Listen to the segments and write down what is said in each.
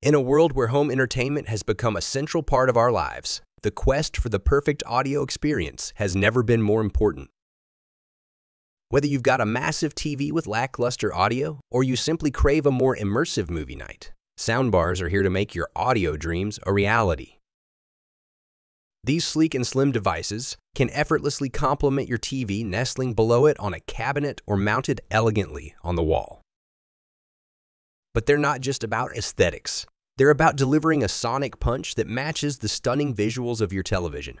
In a world where home entertainment has become a central part of our lives, the quest for the perfect audio experience has never been more important. Whether you've got a massive TV with lackluster audio or you simply crave a more immersive movie night, soundbars are here to make your audio dreams a reality. These sleek and slim devices can effortlessly complement your TV nestling below it on a cabinet or mounted elegantly on the wall. But they're not just about aesthetics. They're about delivering a sonic punch that matches the stunning visuals of your television.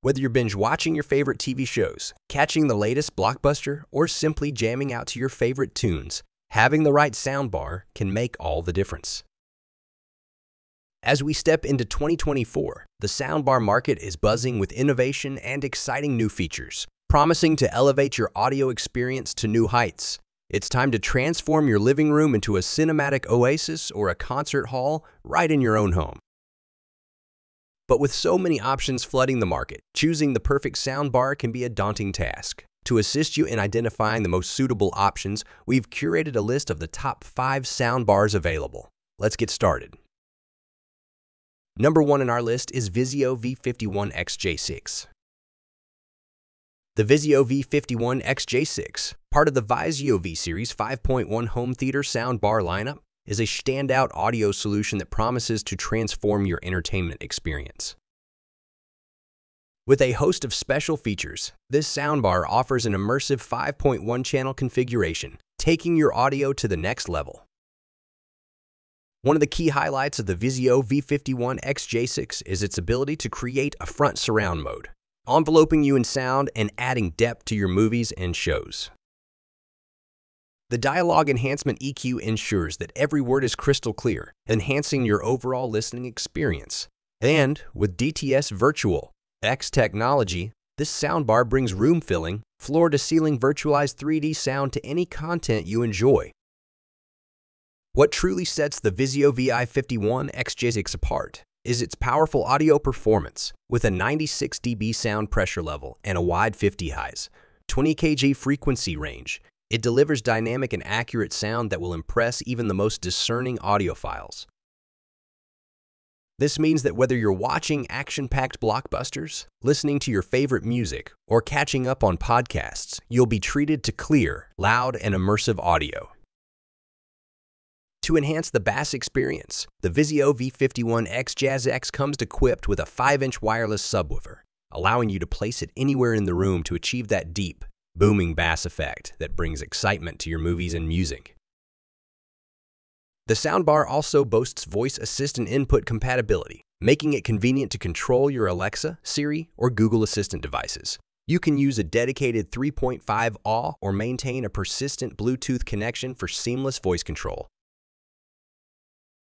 Whether you're binge-watching your favorite TV shows, catching the latest blockbuster, or simply jamming out to your favorite tunes, having the right soundbar can make all the difference. As we step into 2024, the soundbar market is buzzing with innovation and exciting new features, promising to elevate your audio experience to new heights. It's time to transform your living room into a cinematic oasis or a concert hall right in your own home. But with so many options flooding the market, choosing the perfect soundbar can be a daunting task. To assist you in identifying the most suitable options, we've curated a list of the top 5 soundbars available. Let's get started. Number 1 in our list is Vizio V51x-J6. The Vizio V51x-J6, part of the Vizio V-Series 5.1 home theater soundbar lineup, is a standout audio solution that promises to transform your entertainment experience. With a host of special features, this soundbar offers an immersive 5.1-channel configuration, taking your audio to the next level. One of the key highlights of the Vizio V51x-J6 is its ability to create a front surround mode, enveloping you in sound and adding depth to your movies and shows. The Dialogue Enhancement EQ ensures that every word is crystal clear, enhancing your overall listening experience. And with DTS Virtual X technology, this soundbar brings room filling, floor-to-ceiling virtualized 3D sound to any content you enjoy. What truly sets the Vizio Vi51x-J6 apart is its powerful audio performance with a 96 dB sound pressure level and a wide 50 highs, 20 kg frequency range. It delivers dynamic and accurate sound that will impress even the most discerning audiophiles. This means that whether you're watching action-packed blockbusters, listening to your favorite music, or catching up on podcasts, you'll be treated to clear, loud, and immersive audio. To enhance the bass experience, the Vizio V51x-J6 comes equipped with a 5-inch wireless subwoofer, allowing you to place it anywhere in the room to achieve that deep, booming bass effect that brings excitement to your movies and music. The soundbar also boasts voice assistant input compatibility, making it convenient to control your Alexa, Siri, or Google Assistant devices. You can use a dedicated 3.5AW or maintain a persistent Bluetooth connection for seamless voice control.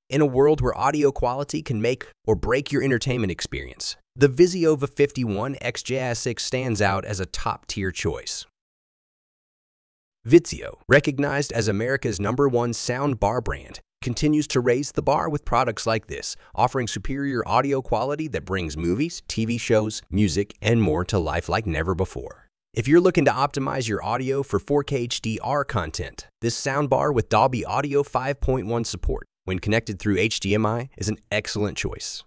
In a world where audio quality can make or break your entertainment experience, the Vizio V51x-J6 stands out as a top-tier choice. Vizio, recognized as America's #1 soundbar brand, continues to raise the bar with products like this, offering superior audio quality that brings movies, TV shows, music, and more to life like never before. If you're looking to optimize your audio for 4K HDR content, this soundbar with Dolby Audio 5.1 support, when connected through HDMI, is an excellent choice.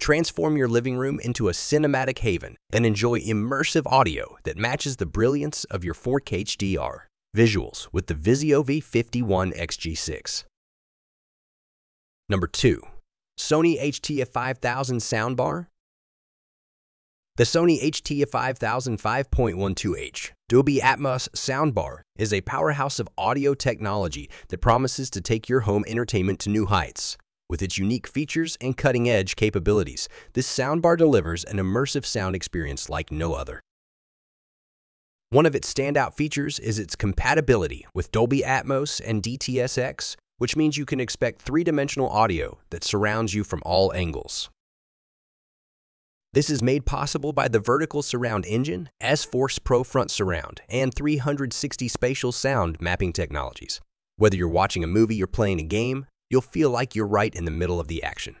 Transform your living room into a cinematic haven and enjoy immersive audio that matches the brilliance of your 4K HDR visuals with the Vizio V51x-J6. Number 2. Sony HT-A5000 Soundbar. The Sony HT-A5000 5.12H Dolby Atmos soundbar is a powerhouse of audio technology that promises to take your home entertainment to new heights. With its unique features and cutting-edge capabilities, this soundbar delivers an immersive sound experience like no other. One of its standout features is its compatibility with Dolby Atmos and DTS:X, which means you can expect three-dimensional audio that surrounds you from all angles. This is made possible by the Vertical Surround Engine, S-Force Pro Front Surround, and 360 Spatial Sound Mapping technologies. Whether you're watching a movie or playing a game, you'll feel like you're right in the middle of the action.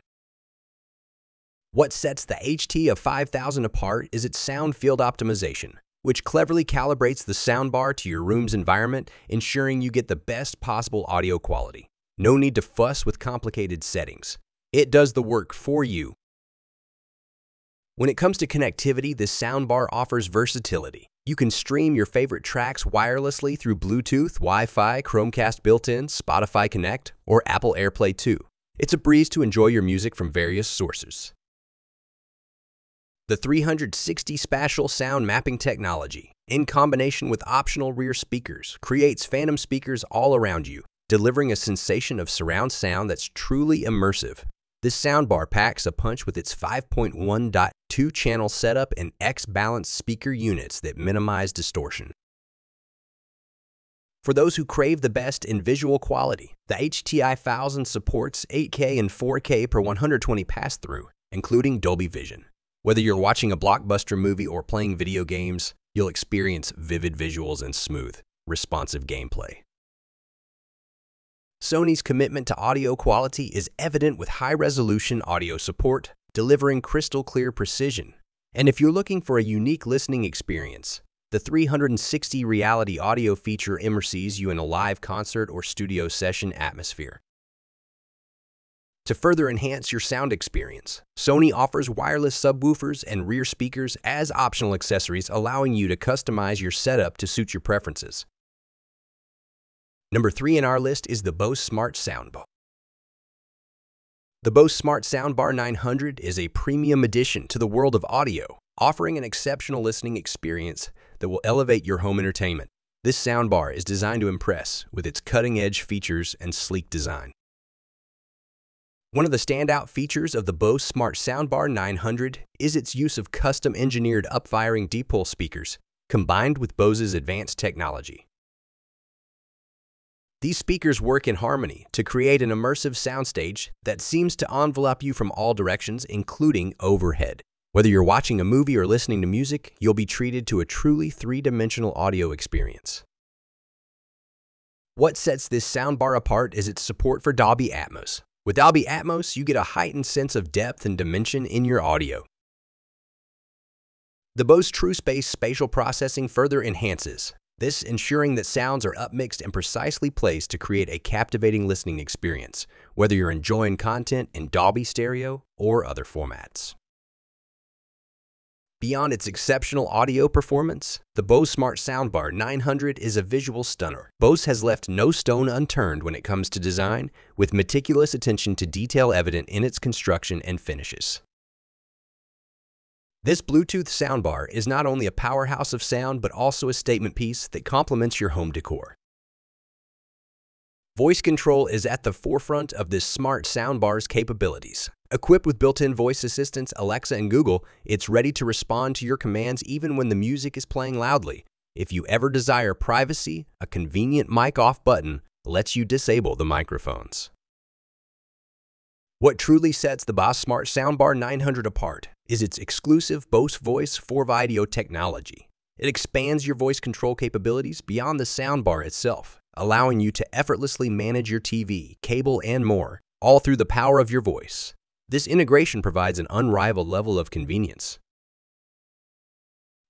What sets the HT-A5000 apart is its sound field optimization, which cleverly calibrates the soundbar to your room's environment, ensuring you get the best possible audio quality. No need to fuss with complicated settings. It does the work for you. When it comes to connectivity, this soundbar offers versatility. You can stream your favorite tracks wirelessly through Bluetooth, Wi-Fi, Chromecast built-in, Spotify Connect, or Apple AirPlay 2. It's a breeze to enjoy your music from various sources. The 360 Spatial Sound Mapping technology, in combination with optional rear speakers, creates phantom speakers all around you, delivering a sensation of surround sound that's truly immersive. This soundbar packs a punch with its 5.1.2-channel setup and X-balanced speaker units that minimize distortion. For those who crave the best in visual quality, the HTI 1000 supports 8K and 4K per 120 pass-through, including Dolby Vision. Whether you're watching a blockbuster movie or playing video games, you'll experience vivid visuals and smooth, responsive gameplay. Sony's commitment to audio quality is evident with high-resolution audio support, delivering crystal-clear precision. And if you're looking for a unique listening experience, the 360-reality audio feature immerses you in a live concert or studio session atmosphere. To further enhance your sound experience, Sony offers wireless subwoofers and rear speakers as optional accessories, allowing you to customize your setup to suit your preferences. Number 3 in our list is the Bose Smart Soundbar. The Bose Smart Soundbar 900 is a premium addition to the world of audio, offering an exceptional listening experience that will elevate your home entertainment. This soundbar is designed to impress with its cutting-edge features and sleek design. One of the standout features of the Bose Smart Soundbar 900 is its use of custom-engineered upfiring dipole speakers, combined with Bose's advanced technology. These speakers work in harmony to create an immersive soundstage that seems to envelop you from all directions, including overhead. Whether you're watching a movie or listening to music, you'll be treated to a truly three-dimensional audio experience. What sets this soundbar apart is its support for Dolby Atmos. With Dolby Atmos, you get a heightened sense of depth and dimension in your audio. The Bose TrueSpace spatial processing further enhances this, ensuring that sounds are upmixed and precisely placed to create a captivating listening experience, whether you're enjoying content in Dolby Stereo or other formats. Beyond its exceptional audio performance, the Bose Smart Soundbar 900 is a visual stunner. Bose has left no stone unturned when it comes to design, with meticulous attention to detail evident in its construction and finishes. This Bluetooth soundbar is not only a powerhouse of sound, but also a statement piece that complements your home decor. Voice control is at the forefront of this smart soundbar's capabilities. Equipped with built-in voice assistants Alexa and Google, it's ready to respond to your commands even when the music is playing loudly. If you ever desire privacy, a convenient mic off button lets you disable the microphones. What truly sets the Bose Smart Soundbar 900 apart is its exclusive Bose Voice 4Video technology. It expands your voice control capabilities beyond the soundbar itself, allowing you to effortlessly manage your TV, cable, and more, all through the power of your voice. This integration provides an unrivaled level of convenience.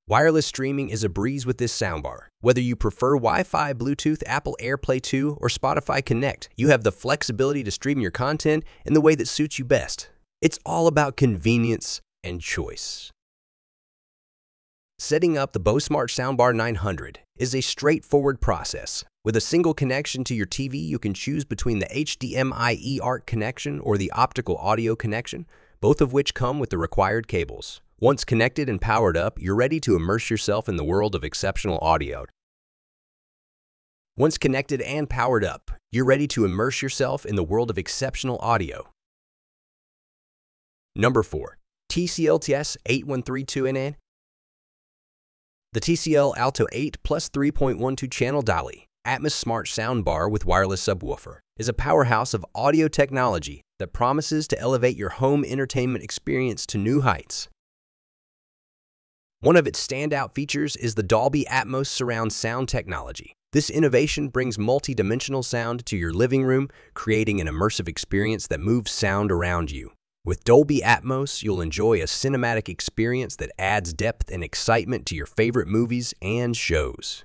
Wireless streaming is a breeze with this soundbar. Whether you prefer Wi-Fi, Bluetooth, Apple AirPlay 2, or Spotify Connect, you have the flexibility to stream your content in the way that suits you best. It's all about convenience and choice. Setting up the Bose Smart Soundbar 900 is a straightforward process. With a single connection to your TV, you can choose between the HDMI eARC connection or the optical audio connection, both of which come with the required cables. Once connected and powered up, you're ready to immerse yourself in the world of exceptional audio. Number 4. TCL TS8132-NA. The TCL Alto 8+ 3.12-channel Dolby Atmos Smart Soundbar with wireless subwoofer is a powerhouse of audio technology that promises to elevate your home entertainment experience to new heights. One of its standout features is the Dolby Atmos surround sound technology. This innovation brings multi-dimensional sound to your living room, creating an immersive experience that moves sound around you. With Dolby Atmos, you'll enjoy a cinematic experience that adds depth and excitement to your favorite movies and shows.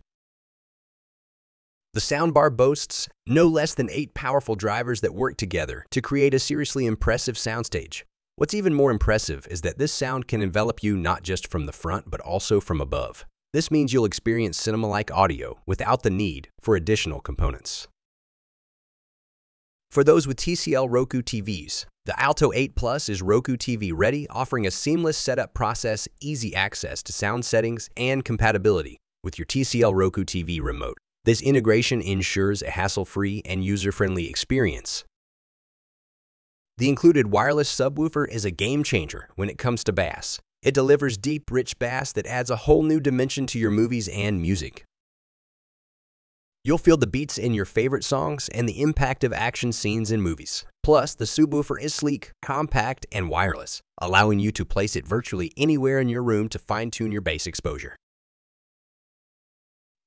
The soundbar boasts no less than 8 powerful drivers that work together to create a seriously impressive soundstage. What's even more impressive is that this sound can envelop you not just from the front but also from above. This means you'll experience cinema-like audio without the need for additional components. For those with TCL Roku TVs, the Alto 8+ is Roku TV ready, offering a seamless setup process, easy access to sound settings, and compatibility with your TCL Roku TV remote. This integration ensures a hassle-free and user-friendly experience. The included wireless subwoofer is a game-changer when it comes to bass. It delivers deep, rich bass that adds a whole new dimension to your movies and music. You'll feel the beats in your favorite songs and the impact of action scenes in movies. Plus, the subwoofer is sleek, compact, and wireless, allowing you to place it virtually anywhere in your room to fine-tune your bass exposure.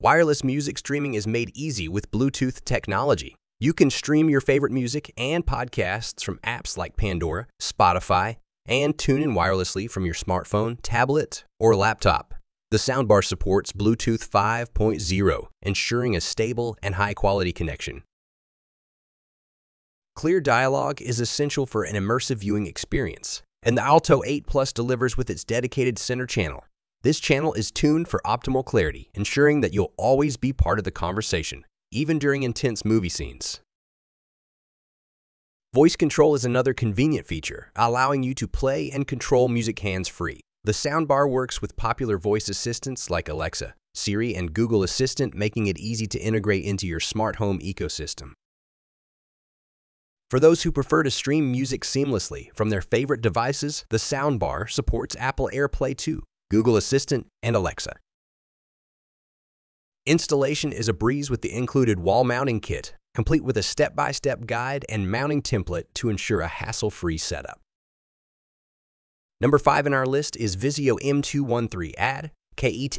Wireless music streaming is made easy with Bluetooth technology. You can stream your favorite music and podcasts from apps like Pandora, Spotify, and tune in wirelessly from your smartphone, tablet, or laptop. The soundbar supports Bluetooth 5.0, ensuring a stable and high-quality connection. Clear dialogue is essential for an immersive viewing experience, and the Alto 8+ delivers with its dedicated center channel. This channel is tuned for optimal clarity, ensuring that you'll always be part of the conversation, even during intense movie scenes. Voice control is another convenient feature, allowing you to play and control music hands-free. The soundbar works with popular voice assistants like Alexa, Siri, and Google Assistant, making it easy to integrate into your smart home ecosystem. For those who prefer to stream music seamlessly from their favorite devices, the soundbar supports Apple AirPlay 2, Google Assistant, and Alexa. Installation is a breeze with the included wall mounting kit, complete with a step-by-step guide and mounting template to ensure a hassle-free setup. Number 5 in our list is Vizio M213 AD-K8.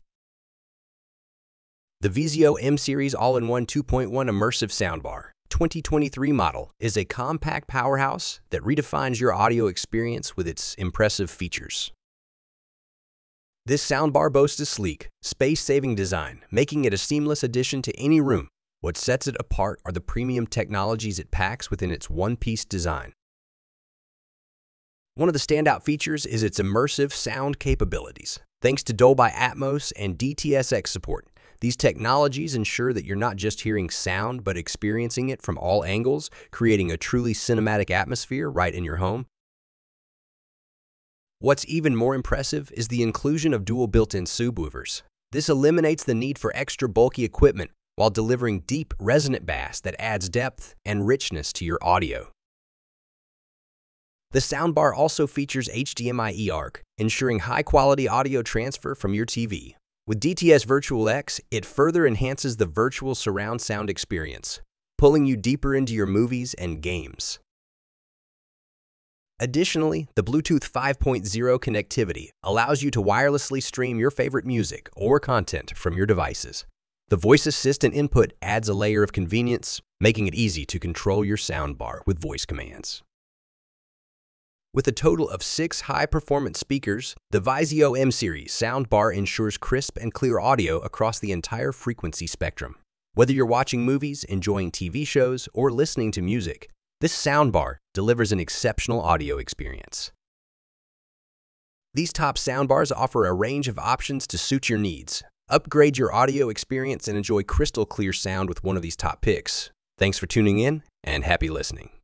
The Vizio M-Series All-in-One 2.1 Immersive Soundbar 2023 model is a compact powerhouse that redefines your audio experience with its impressive features. This soundbar boasts a sleek, space-saving design, making it a seamless addition to any room. What sets it apart are the premium technologies it packs within its one-piece design. One of the standout features is its immersive sound capabilities. Thanks to Dolby Atmos and DTS:X support, these technologies ensure that you're not just hearing sound, but experiencing it from all angles, creating a truly cinematic atmosphere right in your home. What's even more impressive is the inclusion of dual built-in subwoofers. This eliminates the need for extra bulky equipment while delivering deep, resonant bass that adds depth and richness to your audio. The soundbar also features HDMI eARC, ensuring high-quality audio transfer from your TV. With DTS Virtual X, it further enhances the virtual surround sound experience, pulling you deeper into your movies and games. Additionally, the Bluetooth 5.0 connectivity allows you to wirelessly stream your favorite music or content from your devices. The voice assistant input adds a layer of convenience, making it easy to control your soundbar with voice commands. With a total of 6 high-performance speakers, the Vizio M-Series soundbar ensures crisp and clear audio across the entire frequency spectrum. Whether you're watching movies, enjoying TV shows, or listening to music, this soundbar delivers an exceptional audio experience. These top soundbars offer a range of options to suit your needs. Upgrade your audio experience and enjoy crystal clear sound with one of these top picks. Thanks for tuning in, and happy listening.